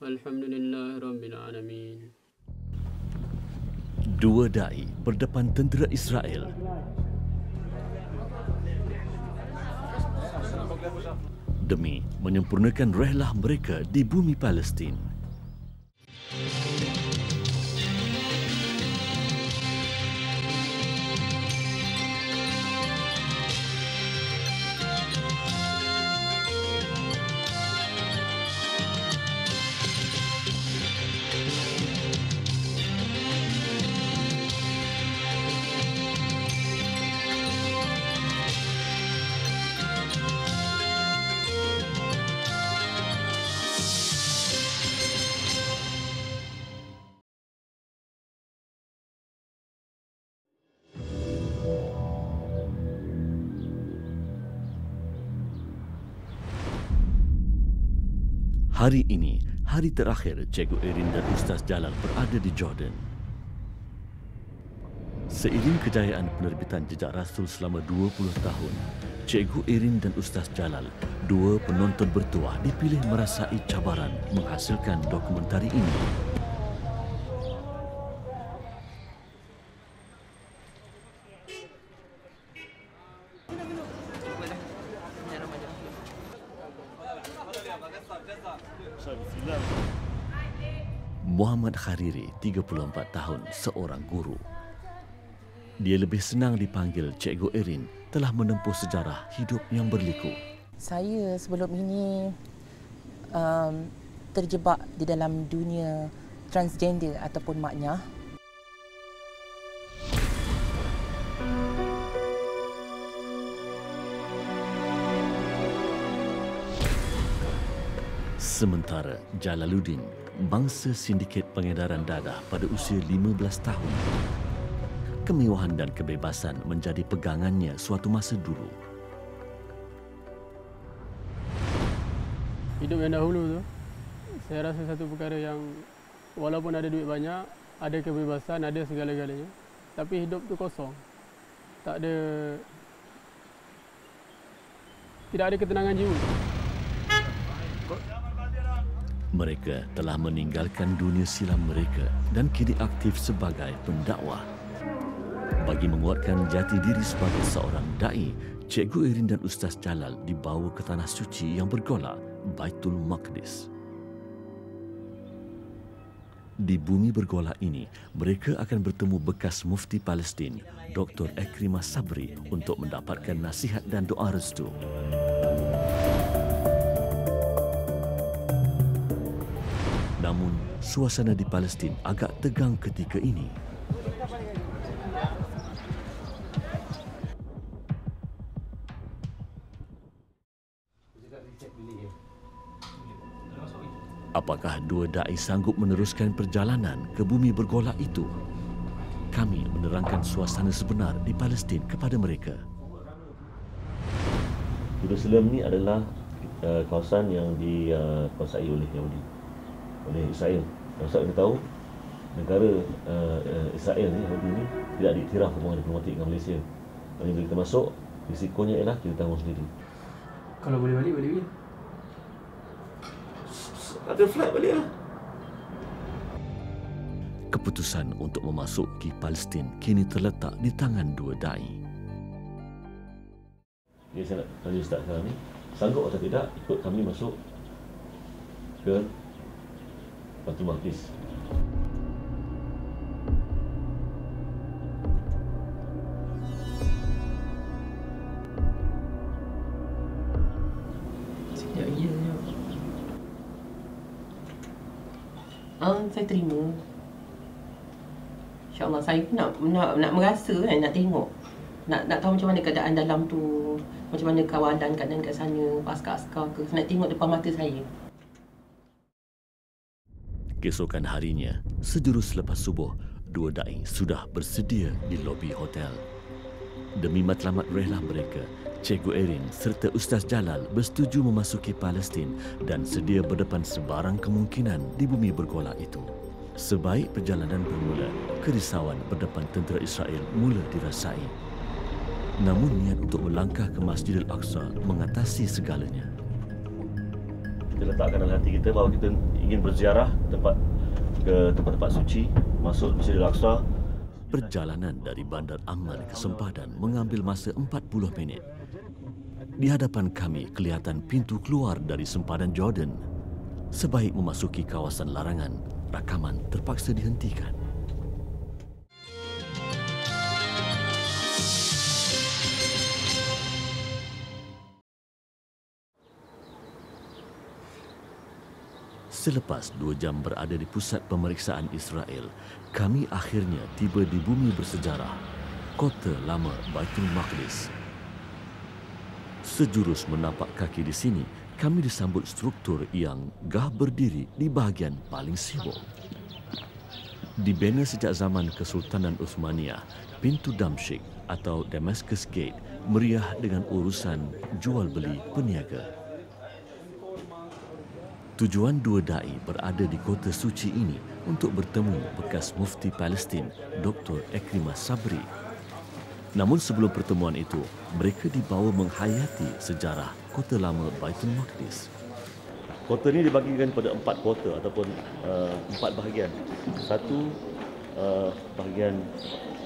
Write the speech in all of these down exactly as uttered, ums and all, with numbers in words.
Alhamdulillah Rabbil Alamin. Dua dai berdepan tentera Israel. Demi menyempurnakan rehlah mereka di bumi Palestin. Hari ini, hari terakhir Cikgu Erin dan Ustaz Jalal berada di Jordan. Seiring kejayaan penerbitan Jejak Rasul selama dua puluh tahun, Cikgu Erin dan Ustaz Jalal, dua penonton bertuah dipilih merasai cabaran menghasilkan dokumentari ini. Khairi, tiga puluh empat tahun, seorang guru. Dia lebih senang dipanggil Cikgu Erin, telah menempuh sejarah hidup yang berliku. Saya sebelum ini um, terjebak di dalam dunia transgender ataupun maknyah. Sementara Jalaluddin, bangsa sindiket pengedaran dadah pada usia lima belas tahun. Kemewahan dan kebebasan menjadi pegangannya suatu masa dulu. Hidup yang dahulu tu, saya rasa satu perkara yang walaupun ada duit banyak, ada kebebasan, ada segala-galanya, tapi hidup tu kosong. Tak ada tidak ada ketenangan jiwa. Mereka telah meninggalkan dunia silam mereka dan kini aktif sebagai pendakwah. Bagi menguatkan jati diri sebagai seorang da'i, Cikgu Erin dan Ustaz Jalal dibawa ke tanah suci yang bergolak, Baitul Maqdis. Di bumi bergolak ini, mereka akan bertemu bekas mufti Palestin, Dr Ekrima Sabri, untuk mendapatkan nasihat dan doa restu. Namun, suasana di Palestin agak tegang ketika ini. Apakah dua da'i sanggup meneruskan perjalanan ke bumi bergolak itu? Kami menerangkan suasana sebenar di Palestin kepada mereka. Jerusalem ini adalah uh, kawasan yang dikuasai uh, oleh Yahudi. Oleh Israel. Dan sebab kita tahu negara uh, uh, Israel ni, Yahudi ni, tidak diiktiraf hubungan diplomatik dengan Malaysia. Jadi bila kita masuk, risikonya ialah kita tanggung sendiri. Kalau boleh balik, balik bila? Ada flight balik lah. Keputusan untuk memasuki Palestin kini terletak di tangan dua da'i. Jadi saya nak tanya Ustaz sekarang ni, sanggup atau tidak ikut kami masuk ke Baitul Maqdis. Sekejap lagi dah jawab. Ah, saya terima. InsyaAllah saya pun nak, nak, nak merasa kan, nak tengok. Nak nak tahu macam mana keadaan dalam tu. Macam mana kawalan keadaan kat sana, askar-askar ke. Nak tengok depan mata saya. Keesokan harinya, sejurus selepas subuh, dua da'i sudah bersedia di lobi hotel. Demi matlamat rehlah mereka, Cikgu Erin serta Ustaz Jalal bersetuju memasuki Palestin dan sedia berdepan sebarang kemungkinan di bumi bergolak itu. Sebaik perjalanan bermula, kerisauan berdepan tentera Israel mula dirasai. Namun niat untuk melangkah ke Masjidil Aqsa mengatasi segalanya. kita letakkan dalam hati kita bahawa kita ingin berziarah tempat ke tempat-tempat suci, masuk Masjidil Aqsa. Perjalanan dari Bandar Amman ke Sempadan mengambil masa empat puluh minit. Di hadapan kami kelihatan pintu keluar dari Sempadan Jordan. Sebaik memasuki kawasan larangan, rakaman terpaksa dihentikan. Selepas dua jam berada di pusat pemeriksaan Israel, kami akhirnya tiba di bumi bersejarah, kota lama Baitul Maqdis. Sejurus menapak kaki di sini, kami disambut struktur yang gah berdiri di bahagian paling sibuk. Dibina sejak zaman Kesultanan Uthmaniyah, pintu Damsyik atau Damascus Gate meriah dengan urusan jual-beli peniaga. Tujuan dua da'i berada di kota suci ini untuk bertemu bekas mufti Palestin, Dr Ekrima Sabri. Namun sebelum pertemuan itu, mereka dibawa menghayati sejarah kota lama Baitul Maqdis. Kota ini dibagikan kepada empat kota ataupun uh, empat bahagian. Satu, uh, bahagian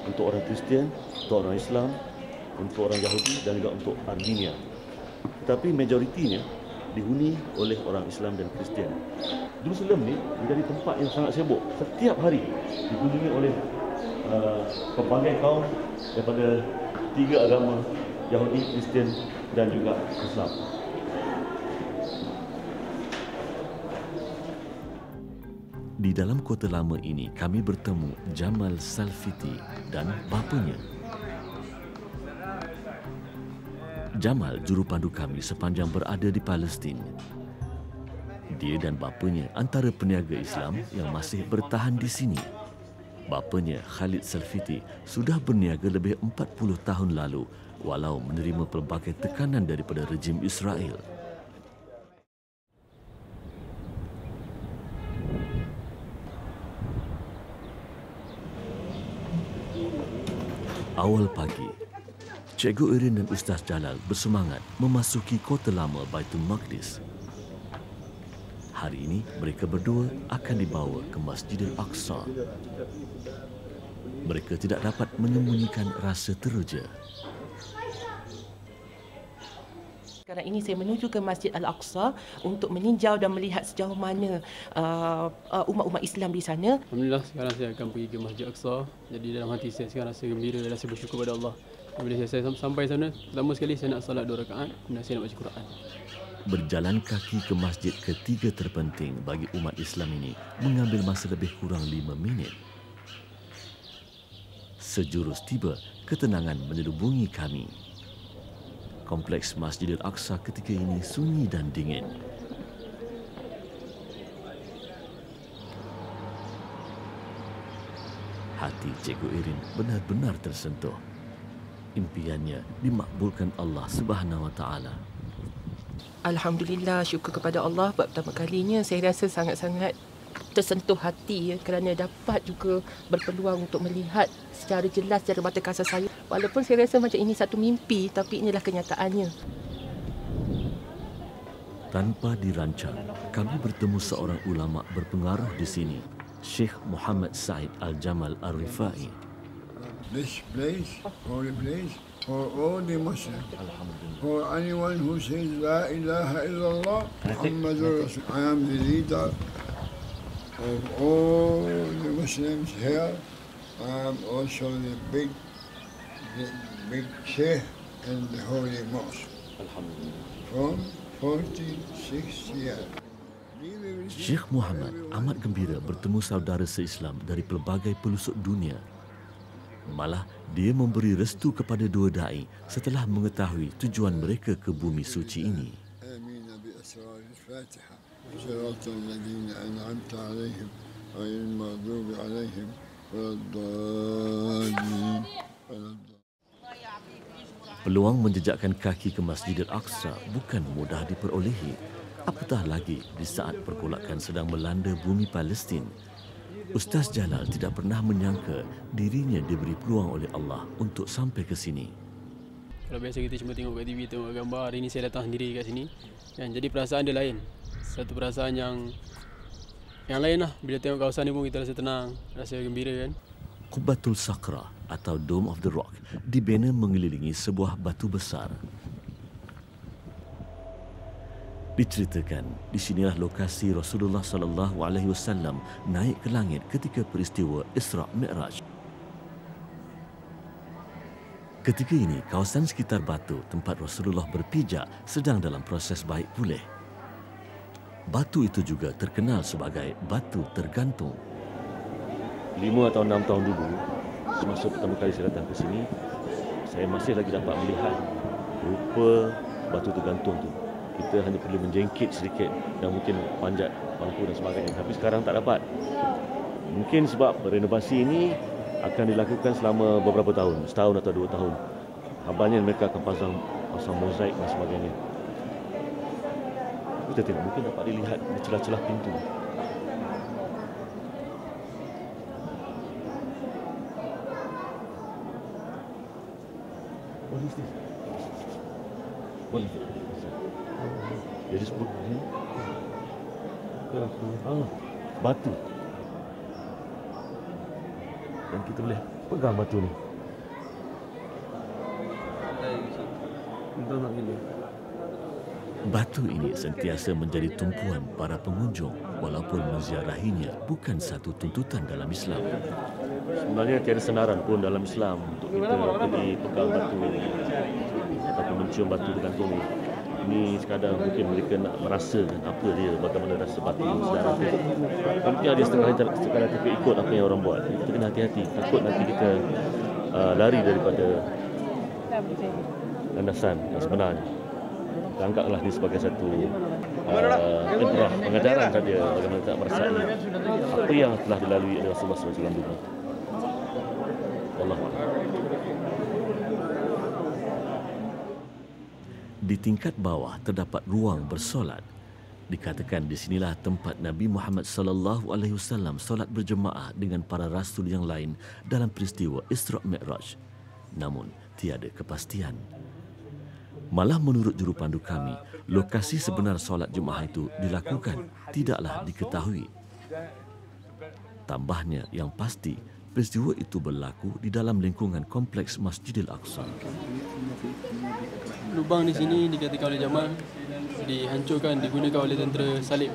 untuk orang Kristian, untuk orang Islam, untuk orang Yahudi dan juga untuk Armenia. Tetapi majoritinya dihuni oleh orang Islam dan Kristian. Jerusalem ni menjadi tempat yang sangat sibuk. Setiap hari dikunjungi oleh uh, pelbagai kaum daripada tiga agama, Yahudi, Kristian dan juga Islam. Di dalam kota lama ini, kami bertemu Jamal Salfiti dan bapanya. Jamal juru pandu kami sepanjang berada di Palestin. Dia dan bapanya antara peniaga Islam yang masih bertahan di sini. Bapanya, Khalid Salfiti, sudah berniaga lebih empat puluh tahun lalu walau menerima pelbagai tekanan daripada rejim Israel. Awal pagi, Cikgu Erin dan Ustaz Jalal bersemangat memasuki kota lama Baitul Maqdis. Hari ini, mereka berdua akan dibawa ke Masjidil Aqsa. Mereka tidak dapat menyembunyikan rasa teruja. Sekarang ini saya menuju ke Masjid Al-Aqsa untuk meninjau dan melihat sejauh mana uh, umat-umat Islam di sana. Alhamdulillah, sekarang saya akan pergi ke Masjid Al-Aqsa. Jadi dalam hati saya sekarang rasa gembira dan rasa bersyukur kepada Allah. Bila saya sampai sana, pertama sekali saya nak salat dua rakaat, kemudian saya nak baca Quran. Berjalan kaki ke masjid ketiga terpenting bagi umat Islam ini mengambil masa lebih kurang lima minit. Sejurus tiba, ketenangan menyelubungi kami. Kompleks Masjidil Aqsa ketika ini sunyi dan dingin. Hati Cikgu Erin benar-benar tersentuh. Impiannya dimakbulkan Allah Subhanahu Wa Taala. Alhamdulillah, syukur kepada Allah buat pertama kalinya saya rasa sangat-sangat tersentuh hati ya, kerana dapat juga berpeluang untuk melihat secara jelas secara mata kasar saya. Walaupun saya rasa macam ini satu mimpi, tapi inilah kenyataannya. Tanpa dirancang, kami bertemu seorang ulama berpengaruh di sini, Sheikh Muhammad Said Al-Jamal Ar-Rifai. This place, holy place, for all the Muslims, for anyone who says La ilaha illallah, Muhammadur Rasul. I am the leader of all the Muslims here. I am also the big, the big sheikh in the holy mosque. From forty-six years. Sheikh Muhammad amat gembira bertemu saudara se-Islam dari pelbagai pelusuk dunia. Malah, dia memberi restu kepada dua da'i setelah mengetahui tujuan mereka ke bumi suci ini. Peluang menjejakkan kaki ke Masjidil Aqsa bukan mudah diperolehi, apatah lagi di saat pergolakan sedang melanda bumi Palestin. Ustaz Jalal tidak pernah menyangka dirinya diberi peluang oleh Allah untuk sampai ke sini. Kalau biasa kita cuma tengok kat T V, tengok gambar, hari ini saya datang sendiri kat sini. Jadi perasaan dia lain. satu perasaan yang yang lain lah. Bila tengok kawasan ni pun kita rasa tenang, rasa gembira kan. Qubatul Sakrah atau Dome of the Rock dibina mengelilingi sebuah batu besar. Diceritakan, di sinilah lokasi Rasulullah sallallahu alaihi wasallam naik ke langit ketika peristiwa Isra Mikraj. Ketika ini, kawasan sekitar batu tempat Rasulullah berpijak sedang dalam proses baik pulih. Batu itu juga terkenal sebagai batu tergantung. Lima atau enam tahun dulu, semasa pertama kali saya datang ke sini, saya masih lagi dapat melihat rupa batu tergantung itu. Kita hanya perlu menjengkit sedikit dan mungkin panjat bangku dan sebagainya. Tapi sekarang tak dapat. Mungkin sebab renovasi ini akan dilakukan selama beberapa tahun, setahun atau dua tahun. Habisnya mereka akan pasang pasang mozaik dan sebagainya. Kita tidak mungkin dapat dilihat di celah-celah pintu. What is this? What is this? It is book here. Ah, batu. Dan kita boleh pegang batu ni. Batu ini sentiasa menjadi tumpuan para pengunjung walaupun menziarahinya bukan satu tuntutan dalam Islam. Sebenarnya tiada senaran pun dalam Islam untuk kita pergi pegang batu ini ataupun mencium batu tergantung ini. Ini sekadar mungkin mereka nak merasakan apa dia, bagaimana rasa batu sejarah dia. Mungkin ada sekadar kita ikut apa yang orang buat. Kita kena hati-hati, takut nanti kita uh, lari daripada landasan yang sebenarnya. Kita anggaplah ini sebagai satu uh, ibrah, pengajaran saja bagaimana tak merasai apa yang telah dilalui oleh Rasulullah sallallahu alaihi wasallam dulu. Wallahu a'lam. Di tingkat bawah terdapat ruang bersolat. Dikatakan di sinilah tempat Nabi Muhammad sallallahu alaihi wasallam solat berjemaah dengan para rasul yang lain dalam peristiwa Isra Mikraj. Namun tiada kepastian. Malah menurut jurupandu kami, lokasi sebenar solat jemaah itu dilakukan tidaklah diketahui. Tambahnya yang pasti, peristiwa itu berlaku di dalam lingkungan kompleks Masjidil Aqsa. Lubang di sini dikatakan oleh Jamal dihancurkan, digunakan oleh tentera salib.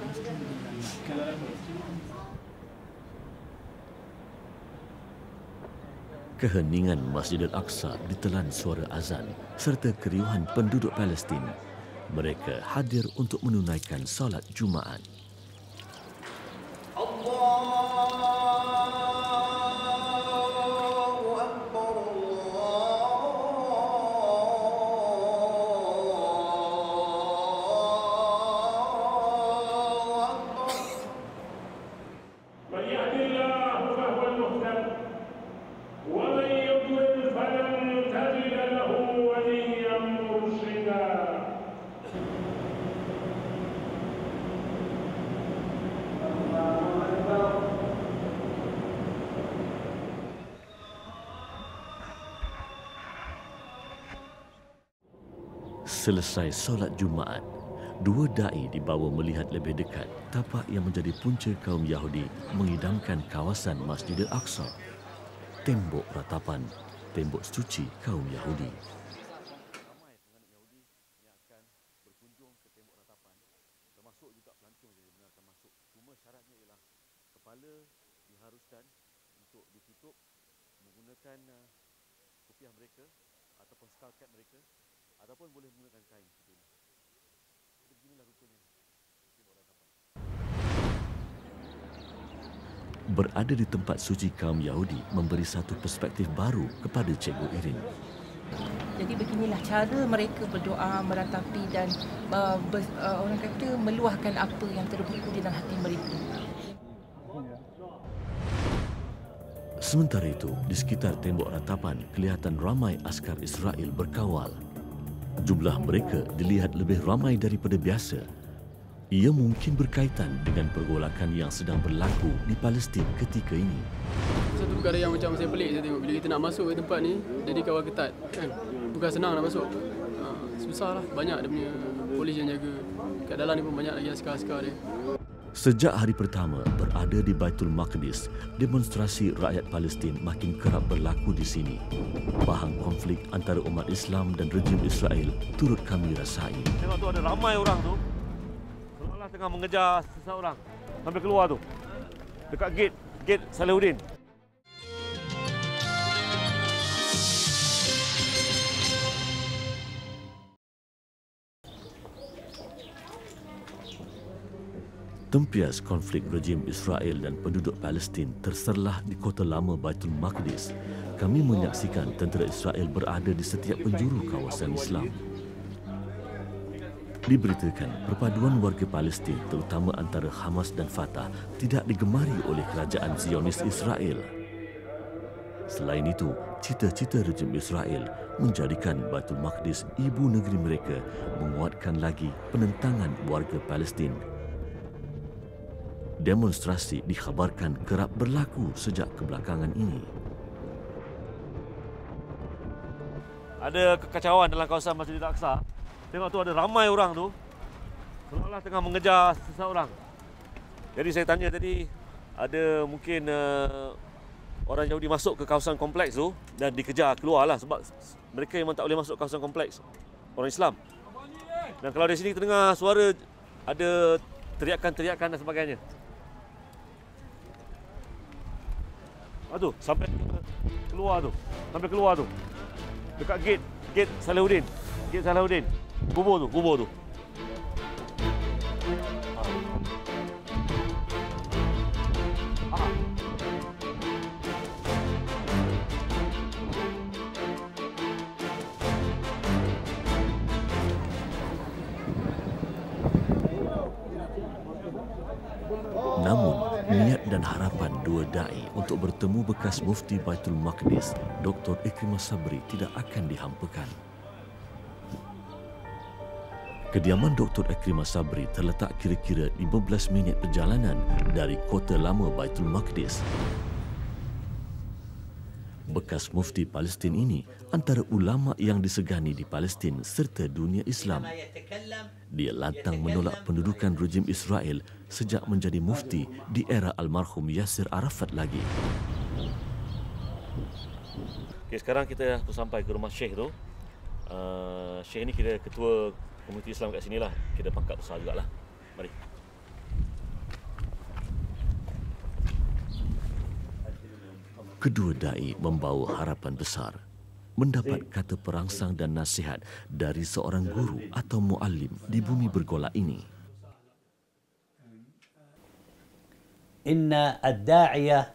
Keheningan Masjidil Aqsa ditelan suara azan serta keriuhan penduduk Palestin. Mereka hadir untuk menunaikan solat Jumaat. Selesai solat Jumaat, dua da'i dibawa melihat lebih dekat tapak yang menjadi punca kaum Yahudi mengidamkan kawasan Masjidil Aqsa. Tembok ratapan, tembok suci kaum Yahudi. Berada di tempat suci kaum Yahudi memberi satu perspektif baru kepada Cikgu Erin. Jadi beginilah cara mereka berdoa, meratapi dan uh, ber, uh, orang kata meluahkan apa yang terbeku di dalam hati mereka. Sementara itu, di sekitar tembok ratapan kelihatan ramai askar Israel berkawal. Jumlah mereka dilihat lebih ramai daripada biasa. Ia mungkin berkaitan dengan pergolakan yang sedang berlaku di Palestin ketika ini. Satu perkara yang macam saya pelik saya tengok bila kita nak masuk ke tempat ni, jadi kawal ketat kan. Bukan senang nak masuk. Ha, susahlah, banyak dia punya polis yang jaga. Kat dalam ni pun banyak lagi askar-askar dia. Sejak hari pertama berada di Baitul Maqdis, demonstrasi rakyat Palestin makin kerap berlaku di sini. Bahang konflik antara umat Islam dan rejim Israel turut kami rasai. Tengok tu ada ramai orang tu. Seolah-olah tengah mengejar seseorang sampai keluar tu. Dekat gate, gate Jalaluddin. Tempias konflik rejim Israel dan penduduk Palestin terserlah di kota lama Baitul Maqdis. Kami menyaksikan tentera Israel berada di setiap penjuru kawasan Islam. Diberitakan, perpaduan warga Palestin terutama antara Hamas dan Fatah tidak digemari oleh kerajaan Zionis Israel. Selain itu, cita-cita rejim Israel menjadikan Baitul Maqdis ibu negeri mereka menguatkan lagi penentangan warga Palestin. Demonstrasi dikhabarkan kerap berlaku sejak kebelakangan ini. Ada kekacauan dalam kawasan Masjidil Aqsa. Tengok tu ada ramai orang tu. Seolah-olah tengah mengejar seseorang. Jadi saya tanya tadi, ada mungkin uh, orang Yahudi masuk ke kawasan kompleks tu dan dikejar keluarlah sebab mereka memang tak boleh masuk kawasan kompleks orang Islam. Dan kalau di sini terdengar suara ada teriakan-teriakan dan sebagainya. Aduh, sampai keluar tu. Sampai keluar tu. Dekat gate, gate Jalaluddin. Gate Jalaluddin. Kubur tu, kubur tu. Untuk bertemu bekas mufti Baitul Maqdis, Dr Ekrima Sabri tidak akan dihampakan. Kediaman Dr Ekrima Sabri terletak kira-kira lima belas minit perjalanan dari kota lama Baitul Maqdis. Bekas mufti Palestin ini antara ulama yang disegani di Palestin serta dunia Islam. Dia lantang menolak pendudukan rejim Israel sejak menjadi mufti di era almarhum Yasir Arafat lagi. Okay, sekarang kita sampai ke rumah Sheikh tu. Uh, Sheikh ni kira ketua komuniti Islam kat sinilah. Kira pangkat besar jugalah. Mari. Kedua dai membawa harapan besar mendapat kata perangsang dan nasihat dari seorang guru atau muallim di bumi bergolak ini. Inna ad-da'iyah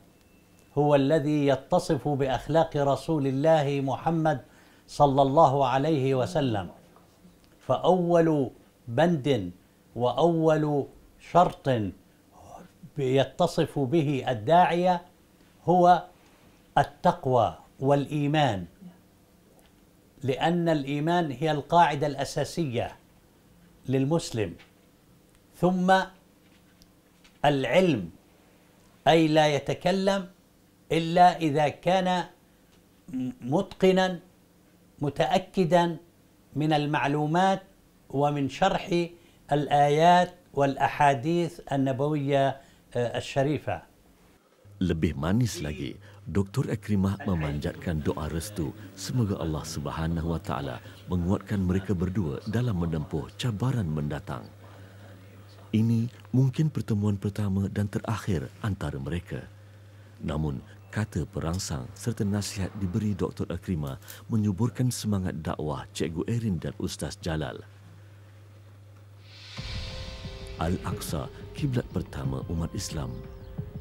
huwa alladhi yattasifu bi akhlaqi Rasulillah Muhammad sallallahu alayhi wa sallam. Fa awwalu bandin wa awwalu syartin yattasifu bihi ad-da'iyah huwa التقوى والإيمان لأن الإيمان هي القاعدة الأساسية للمسلم ثم العلم أي لا يتكلم إلا إذا كان متقنا متأكدا من المعلومات ومن شرح الآيات والأحاديث النبوية الشريفة. Lebih manis lagi, Doktor Ekrima memanjatkan doa restu semoga Allah Subhanahu Wa Taala menguatkan mereka berdua dalam menempuh cabaran mendatang. Ini mungkin pertemuan pertama dan terakhir antara mereka. Namun, kata perangsang serta nasihat diberi Doktor Ekrima menyuburkan semangat dakwah Cikgu Erin dan Ustaz Jalal. Al-Aqsa, kiblat pertama umat Islam.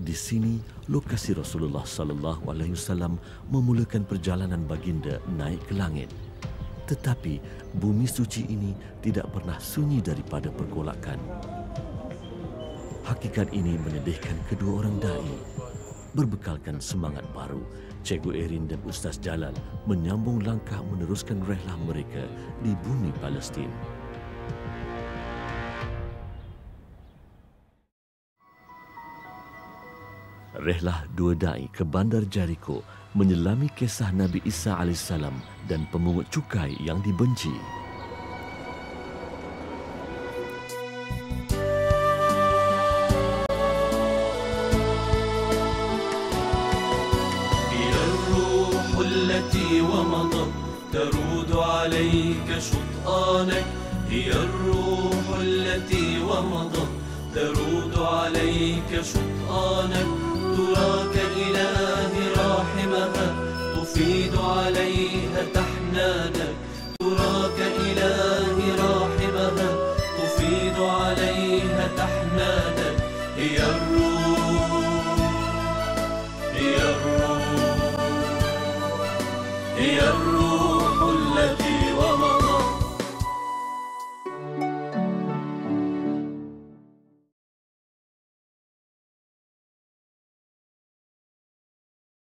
Di sini, lokasi Rasulullah sallallahu alaihi wasallam memulakan perjalanan baginda naik ke langit. Tetapi, bumi suci ini tidak pernah sunyi daripada pergolakan. Hakikat ini menyedihkan kedua orang dai. Berbekalkan semangat baru, Cikgu Erin dan Ustaz Jalal menyambung langkah meneruskan rehlah mereka di bumi Palestin. Rehlah dua dai ke bandar Jericho menyelami kisah Nabi Isa alaihissalam dan pemungut cukai yang dibenci. ترود عليك شطآنك، هي الروح التي ومضت ترود عليك شطآنك، تراك إلهي راحمها تفيد عليها تحنانك، تراك إلهي راحمها تفيد عليها تحنانك، هي الروح